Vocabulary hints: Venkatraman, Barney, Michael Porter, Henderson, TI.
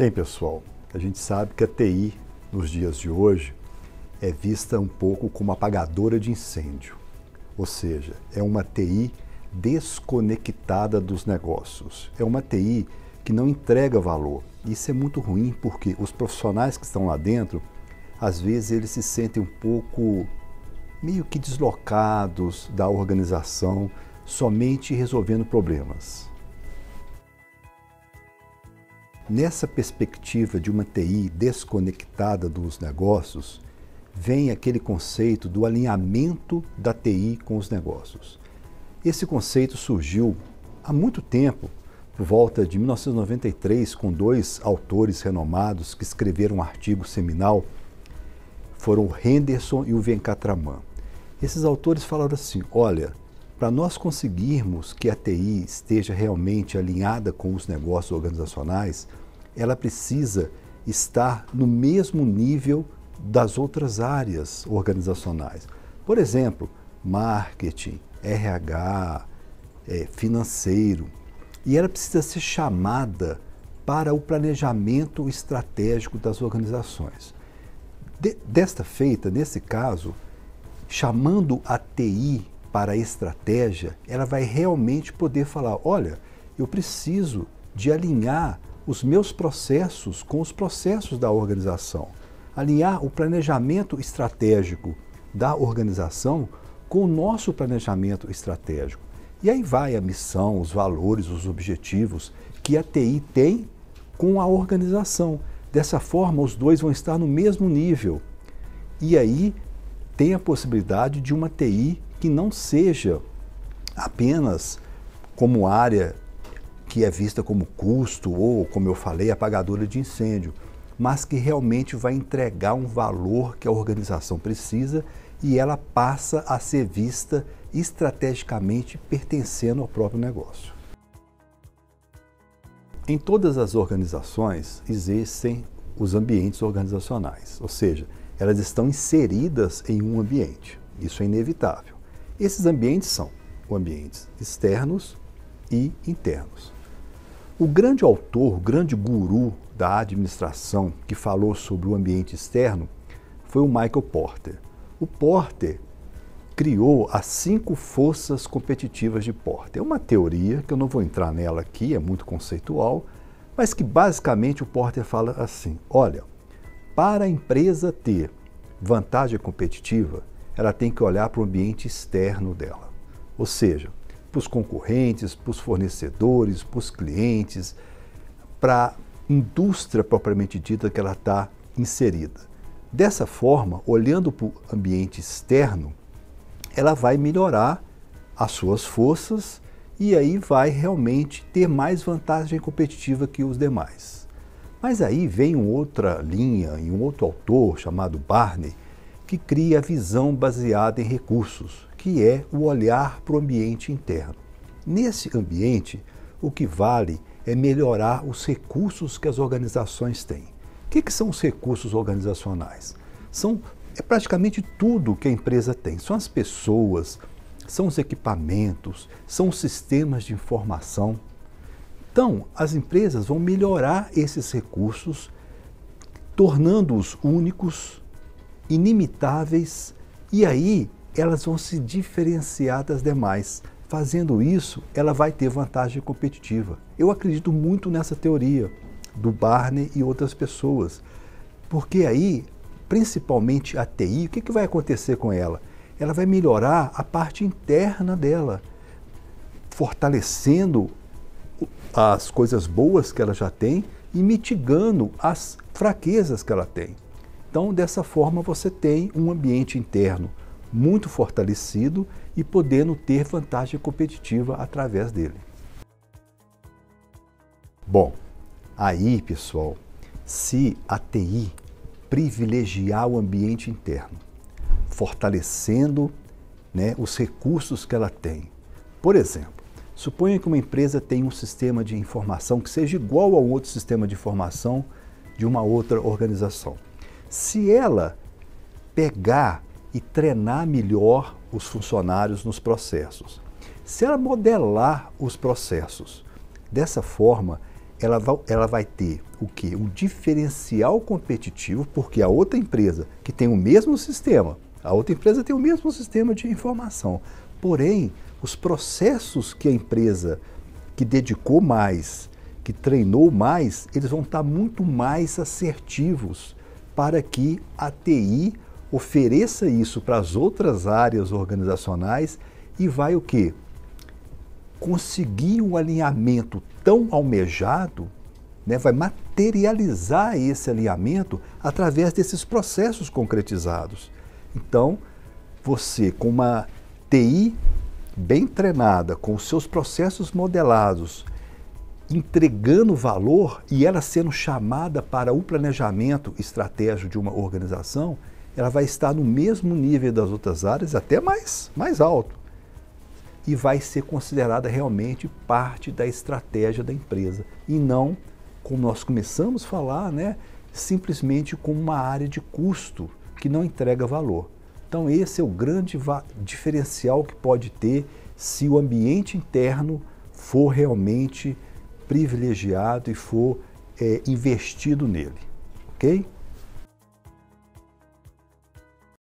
Bem, pessoal, a gente sabe que a TI, nos dias de hoje, é vista um pouco como apagadora de incêndio, ou seja, é uma TI desconectada dos negócios, é uma TI que não entrega valor. Isso é muito ruim porque os profissionais que estão lá dentro, às vezes eles se sentem um pouco meio que deslocados da organização, somente resolvendo problemas. Nessa perspectiva de uma TI desconectada dos negócios, vem aquele conceito do alinhamento da TI com os negócios. Esse conceito surgiu há muito tempo, por volta de 1993, com dois autores renomados que escreveram um artigo seminal, foram o Henderson e o Venkatraman. Esses autores falaram assim, olha, para nós conseguirmos que a TI esteja realmente alinhada com os negócios organizacionais, ela precisa estar no mesmo nível das outras áreas organizacionais. Por exemplo, marketing, RH, financeiro. E ela precisa ser chamada para o planejamento estratégico das organizações. Desta feita, nesse caso, chamando a TI para a estratégia, ela vai realmente poder falar, olha, eu preciso de alinhar os meus processos com os processos da organização, alinhar o planejamento estratégico da organização com o nosso planejamento estratégico. E aí vai a missão, os valores, os objetivos que a TI tem com a organização. Dessa forma, os dois vão estar no mesmo nível. E aí tem a possibilidade de uma TI que não seja apenas como área que é vista como custo ou, como eu falei, apagadora de incêndio, mas que realmente vai entregar um valor que a organização precisa e ela passa a ser vista estrategicamente pertencendo ao próprio negócio. Em todas as organizações existem os ambientes organizacionais, ou seja, elas estão inseridas em um ambiente, isso é inevitável. Esses ambientes são ambientes externos e internos. O grande autor, o grande guru da administração que falou sobre o ambiente externo foi o Michael Porter. O Porter criou as 5 forças competitivas de Porter. É uma teoria que eu não vou entrar nela aqui, é muito conceitual, mas que basicamente o Porter fala assim, olha, para a empresa ter vantagem competitiva, ela tem que olhar para o ambiente externo dela, ou seja, para os concorrentes, para os fornecedores, para os clientes, para a indústria propriamente dita que ela está inserida. Dessa forma, olhando para o ambiente externo, ela vai melhorar as suas forças e aí vai realmente ter mais vantagem competitiva que os demais. Mas aí vem outra linha e um outro autor chamado Barney, que cria a visão baseada em recursos, que é o olhar para o ambiente interno. Nesse ambiente, o que vale é melhorar os recursos que as organizações têm. O que são os recursos organizacionais? É praticamente tudo que a empresa tem. São as pessoas, são os equipamentos, são os sistemas de informação. Então, as empresas vão melhorar esses recursos, tornando-os únicos, inimitáveis, e aí elas vão se diferenciar das demais. Fazendo isso, ela vai ter vantagem competitiva. Eu acredito muito nessa teoria do Barney e outras pessoas, porque aí, principalmente a TI, o que vai acontecer com ela? Ela vai melhorar a parte interna dela, fortalecendo as coisas boas que ela já tem e mitigando as fraquezas que ela tem. Então, dessa forma, você tem um ambiente interno muito fortalecido e podendo ter vantagem competitiva através dele. Bom, aí, pessoal, se a TI privilegiar o ambiente interno, fortalecendo, os recursos que ela tem. Por exemplo, suponha que uma empresa tem um sistema de informação que seja igual ao outro sistema de informação de uma outra organização. Se ela pegar e treinar melhor os funcionários nos processos, se ela modelar os processos, dessa forma ela vai ter o quê? Um diferencial competitivo, porque a outra empresa que tem o mesmo sistema, a outra empresa tem o mesmo sistema de informação, porém os processos que a empresa que dedicou mais, que treinou mais, eles vão estar muito mais assertivos para que a TI ofereça isso para as outras áreas organizacionais e vai o quê? Conseguir um alinhamento tão almejado, né, vai materializar esse alinhamento através desses processos concretizados. Então, você com uma TI bem treinada, com os seus processos modelados, entregando valor e ela sendo chamada para o planejamento estratégico de uma organização, ela vai estar no mesmo nível das outras áreas, até mais alto, e vai ser considerada realmente parte da estratégia da empresa, e não, como nós começamos a falar, né, simplesmente como uma área de custo que não entrega valor. Então esse é o grande diferencial que pode ter se o ambiente interno for realmente privilegiado e for investido nele, ok?